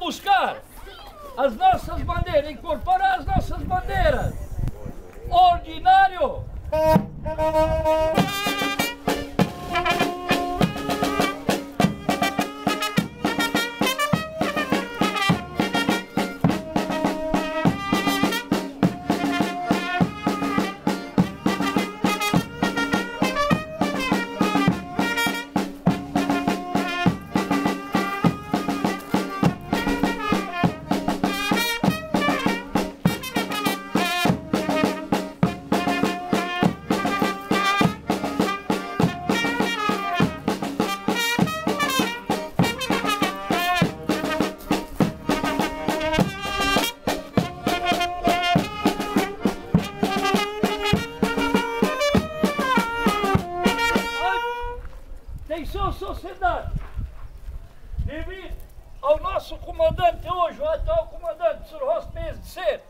buscar as nossas bandeiras, incorporar as nossas bandeiras. Ordinário! Atenção, sociedade, devido ao nosso comandante hoje, o atual comandante, o Sr. Horst Bessen,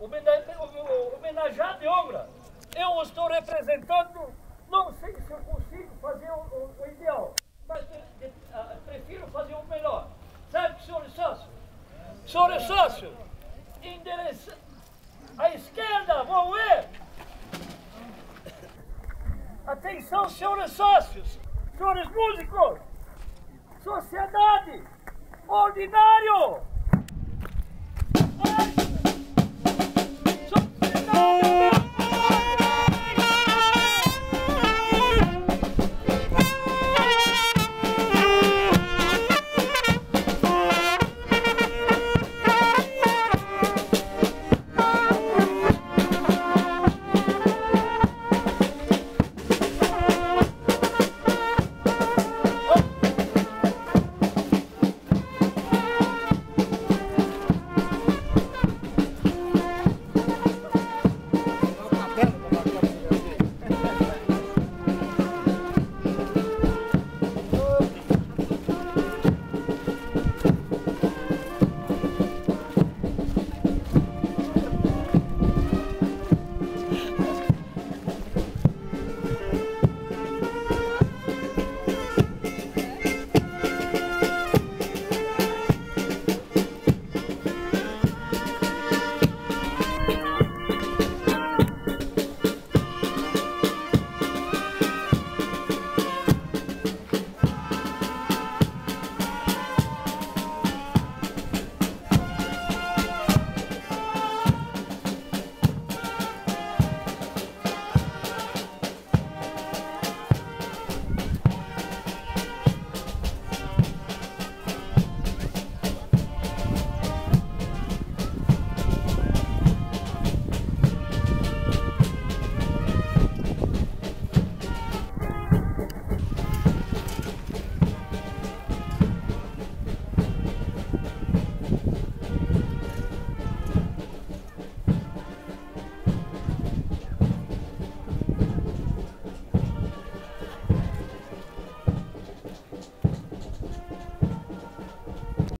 homenageado de honra, eu estou representando, não sei se eu consigo fazer o ideal, mas prefiro fazer o melhor. Sabe, senhor sócio? Senhor sócio, endereça à esquerda, vamos ver! Atenção, senhores sócios, senhores músicos, sociedade, ordinário!